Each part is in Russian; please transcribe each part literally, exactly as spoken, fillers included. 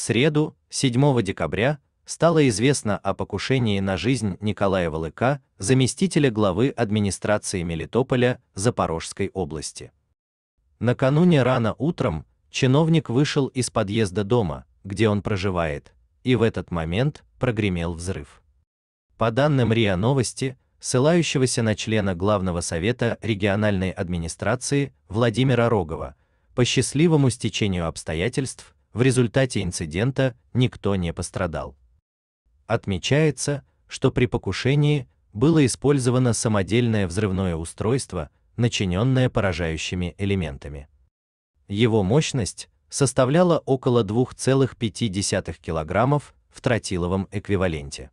среду, седьмого декабря, стало известно о покушении на жизнь Николая Волыка, заместителя главы администрации Мелитополя Запорожской области. Накануне рано утром чиновник вышел из подъезда дома, где он проживает, и в этот момент прогремел взрыв. По данным РИА Новости, ссылающегося на члена Главного совета региональной администрации Владимира Рогова, по счастливому стечению обстоятельств в результате инцидента никто не пострадал. Отмечается, что при покушении было использовано самодельное взрывное устройство, начиненное поражающими элементами. Его мощность составляла около двух целых пяти десятых килограммов в тротиловом эквиваленте.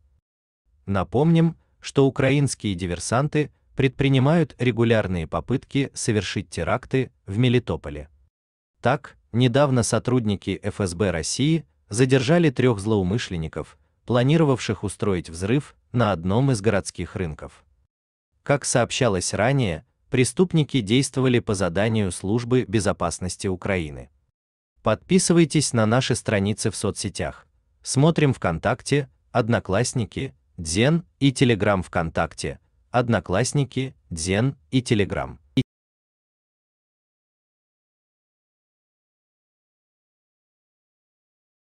Напомним, что украинские диверсанты предпринимают регулярные попытки совершить теракты в Мелитополе. Так, недавно сотрудники эф эс бэ России задержали трех злоумышленников, планировавших устроить взрыв на одном из городских рынков. Как сообщалось ранее, преступники действовали по заданию Службы безопасности Украины. Подписывайтесь на наши страницы в соцсетях. Смотрим ВКонтакте, Одноклассники, Дзен и Телеграм ВКонтакте, Одноклассники, Дзен и Телеграм.